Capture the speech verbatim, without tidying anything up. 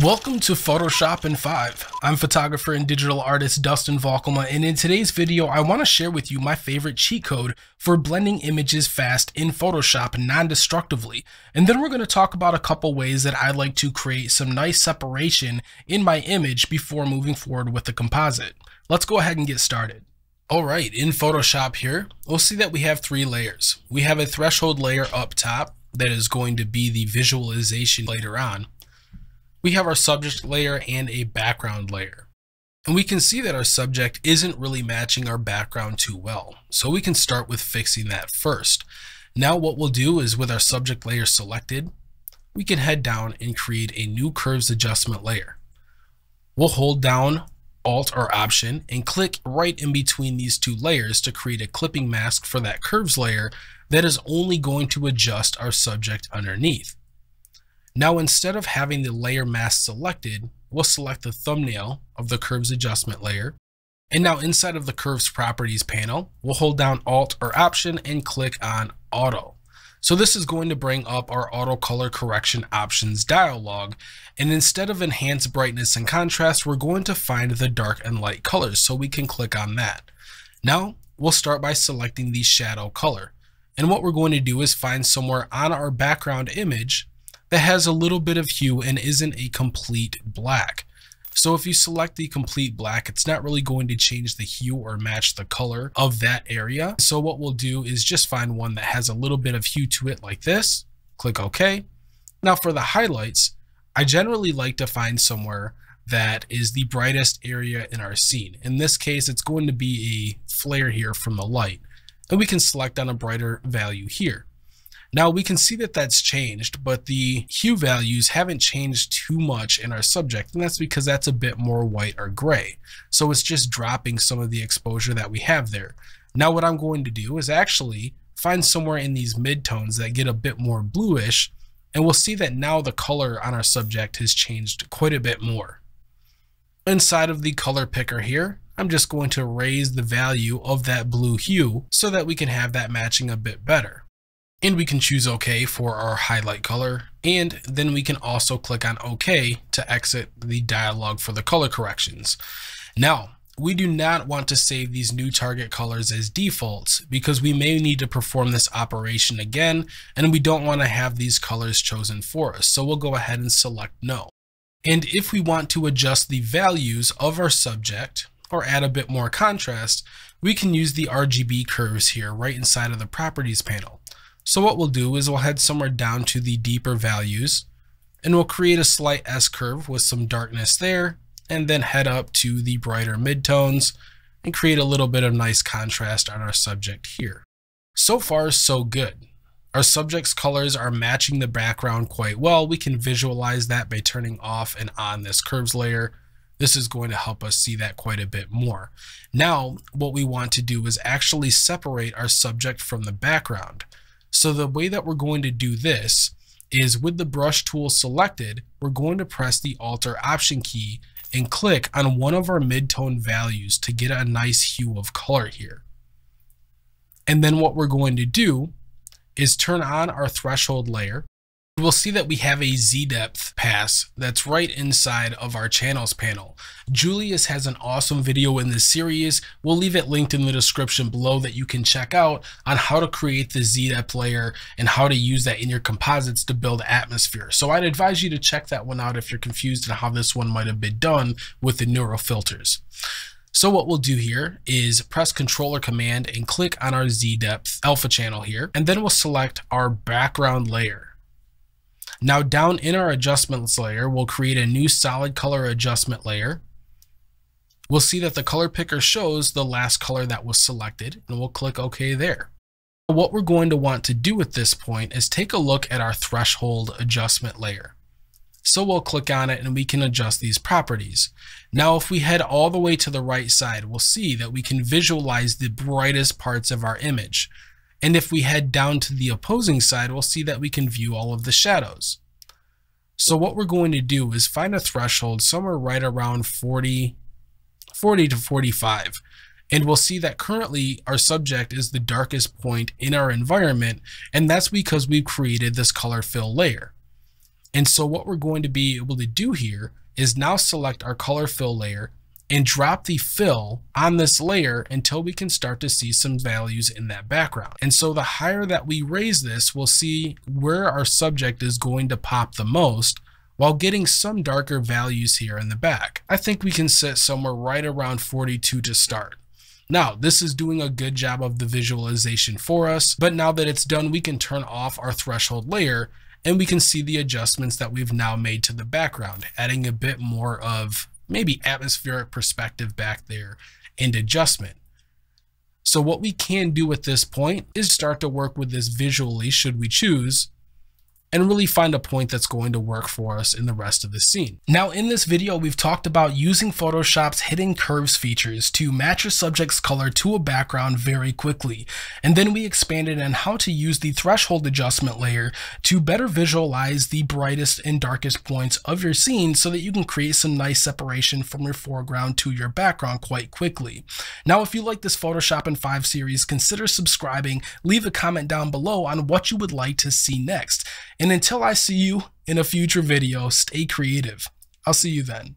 Welcome to Photoshop in five. I'm photographer and digital artist Dustin Valkema, and in today's video I want to share with you my favorite cheat code for blending images fast in Photoshop non-destructively, and then we're going to talk about a couple ways that I like to create some nice separation in my image before moving forward with the composite. Let's go ahead and get started. Alright, in Photoshop here, we'll see that we have three layers. We have a threshold layer up top that is going to be the visualization later on. We have our subject layer and a background layer. And we can see that our subject isn't really matching our background too well. So we can start with fixing that first. Now what we'll do is, with our subject layer selected, we can head down and create a new curves adjustment layer. We'll hold down Alt or Option and click right in between these two layers to create a clipping mask for that curves layer that is only going to adjust our subject underneath. Now, instead of having the layer mask selected, we'll select the thumbnail of the curves adjustment layer. And now inside of the curves properties panel, we'll hold down Alt or Option and click on Auto. So this is going to bring up our auto color correction options dialog. And instead of enhance brightness and contrast, we're going to find the dark and light colors. So we can click on that. Now we'll start by selecting the shadow color. And what we're going to do is find somewhere on our background image that has a little bit of hue and isn't a complete black. So if you select the complete black, it's not really going to change the hue or match the color of that area. So what we'll do is just find one that has a little bit of hue to it like this. Click OK. Now for the highlights, I generally like to find somewhere that is the brightest area in our scene. In this case, it's going to be a flare here from the light, and we can select on a brighter value here. Now we can see that that's changed, but the hue values haven't changed too much in our subject, and that's because that's a bit more white or gray. So it's just dropping some of the exposure that we have there. Now what I'm going to do is actually find somewhere in these midtones that get a bit more bluish, and we'll see that now the color on our subject has changed quite a bit more. Inside of the color picker here, I'm just going to raise the value of that blue hue so that we can have that matching a bit better. And we can choose OK for our highlight color, and then we can also click on OK to exit the dialog for the color corrections. Now, we do not want to save these new target colors as defaults because we may need to perform this operation again, and we don't want to have these colors chosen for us, so we'll go ahead and select No. And if we want to adjust the values of our subject or add a bit more contrast, we can use the R G B curves here right inside of the properties panel. So what we'll do is we'll head somewhere down to the deeper values, and we'll create a slight S curve with some darkness there, and then head up to the brighter midtones and create a little bit of nice contrast on our subject here. So far, so good. Our subject's colors are matching the background quite well. We can visualize that by turning off and on this curves layer. This is going to help us see that quite a bit more. Now, what we want to do is actually separate our subject from the background. So the way that we're going to do this is, with the brush tool selected, we're going to press the Alt or Option key and click on one of our mid-tone values to get a nice hue of color here. And then what we're going to do is turn on our threshold layer. We'll see that we have a Z-depth pass that's right inside of our channels panel. Julius has an awesome video in this series. We'll leave it linked in the description below that you can check out on how to create the Z-depth layer and how to use that in your composites to build atmosphere. So I'd advise you to check that one out if you're confused on how this one might have been done with the neural filters. So what we'll do here is press Control or Command and click on our Z-depth alpha channel here, and then we'll select our background layer. Now down in our adjustments layer, we'll create a new solid color adjustment layer. We'll see that the color picker shows the last color that was selected, and we'll click OK there. What we're going to want to do at this point is take a look at our threshold adjustment layer. So we'll click on it and we can adjust these properties. Now if we head all the way to the right side, we'll see that we can visualize the brightest parts of our image. And if we head down to the opposing side, we'll see that we can view all of the shadows. So what we're going to do is find a threshold somewhere right around forty, forty to forty-five. And we'll see that currently our subject is the darkest point in our environment, and that's because we've created this color fill layer. And so what we're going to be able to do here is now select our color fill layer and drop the fill on this layer until we can start to see some values in that background. And so the higher that we raise this, we'll see where our subject is going to pop the most while getting some darker values here in the back. I think we can set somewhere right around forty-two to start. Now, this is doing a good job of the visualization for us, but now that it's done, we can turn off our threshold layer and we can see the adjustments that we've now made to the background, adding a bit more of maybe atmospheric perspective back there and adjustment. So what we can do at this point is start to work with this visually, should we choose, and really find a point that's going to work for us in the rest of the scene. Now in this video, we've talked about using Photoshop's hidden curves features to match your subject's color to a background very quickly. And then we expanded on how to use the threshold adjustment layer to better visualize the brightest and darkest points of your scene so that you can create some nice separation from your foreground to your background quite quickly. Now, if you like this Photoshop in five series, consider subscribing, leave a comment down below on what you would like to see next. And until I see you in a future video, stay creative. I'll see you then.